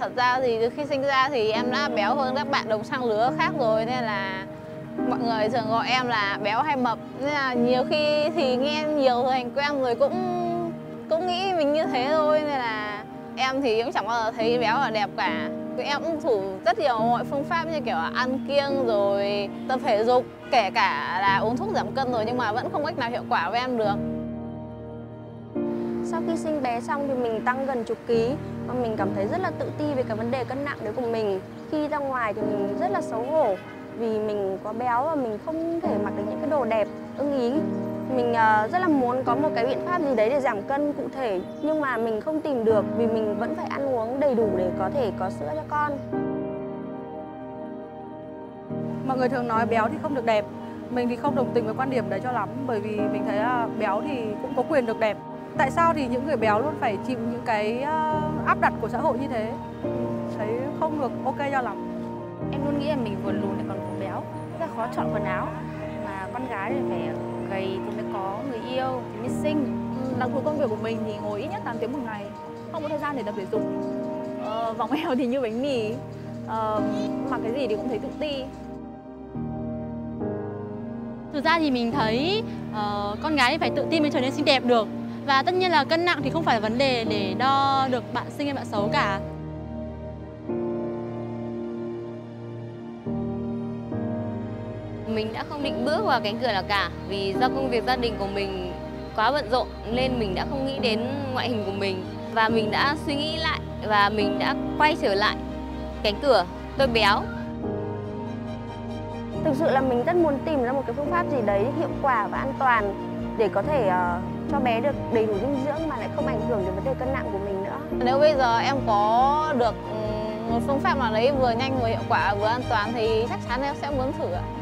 Thật ra thì khi sinh ra thì em đã béo hơn các bạn đồng trang lứa khác rồi, nên là mọi người thường gọi em là béo hay mập. Nên là nhiều khi thì nghe nhiều thành quen rồi cũng nghĩ mình như thế thôi. Nên là em thì cũng chẳng bao giờ thấy béo là đẹp cả. Em cũng thử rất nhiều mọi phương pháp như kiểu là ăn kiêng rồi tập thể dục, kể cả là uống thuốc giảm cân rồi nhưng mà vẫn không cách nào hiệu quả với em được. Sau khi sinh bé xong thì mình tăng gần chục ký và mình cảm thấy rất là tự ti về cái vấn đề cân nặng đấy của mình. Khi ra ngoài thì mình rất là xấu hổ vì mình quá béo và mình không thể mặc được những cái đồ đẹp ưng ý. Mình rất là muốn có một cái biện pháp gì đấy để giảm cân cụ thể nhưng mà mình không tìm được vì mình vẫn phải ăn uống đầy đủ để có thể có sữa cho con. Mọi người thường nói béo thì không được đẹp. Mình thì không đồng tình với quan điểm đấy cho lắm, bởi vì mình thấy béo thì cũng có quyền được đẹp. Tại sao thì những người béo luôn phải chịu những cái áp đặt của xã hội như thế? Thấy không được ok cho lắm. Em luôn nghĩ là mình vừa lùn lại còn vừa béo, rất là khó chọn quần áo. Mà con gái thì phải gầy thì mới có người yêu, thì mới xinh. Đặc thù công việc của mình thì ngồi ít nhất 8 tiếng một ngày, không có thời gian để tập thể dục. Vòng eo thì như bánh mì, mặc cái gì thì cũng thấy tự ti. Thực ra thì mình thấy con gái phải tự tin mới trở nên xinh đẹp được. Và tất nhiên là cân nặng thì không phải là vấn đề để đo được bạn xinh hay bạn xấu cả. Mình đã không định bước vào cánh cửa nào cả, vì do công việc gia đình của mình quá bận rộn nên mình đã không nghĩ đến ngoại hình của mình. Và mình đã suy nghĩ lại và mình đã quay trở lại cánh cửa tôi béo. Thực sự là mình rất muốn tìm ra một cái phương pháp gì đấy hiệu quả và an toàn để có thể cho bé được đầy đủ dinh dưỡng mà lại không ảnh hưởng đến vấn đề cân nặng của mình nữa. Nếu bây giờ em có được một phương pháp nào đấy vừa nhanh vừa hiệu quả vừa an toàn thì chắc chắn em sẽ muốn thử ạ.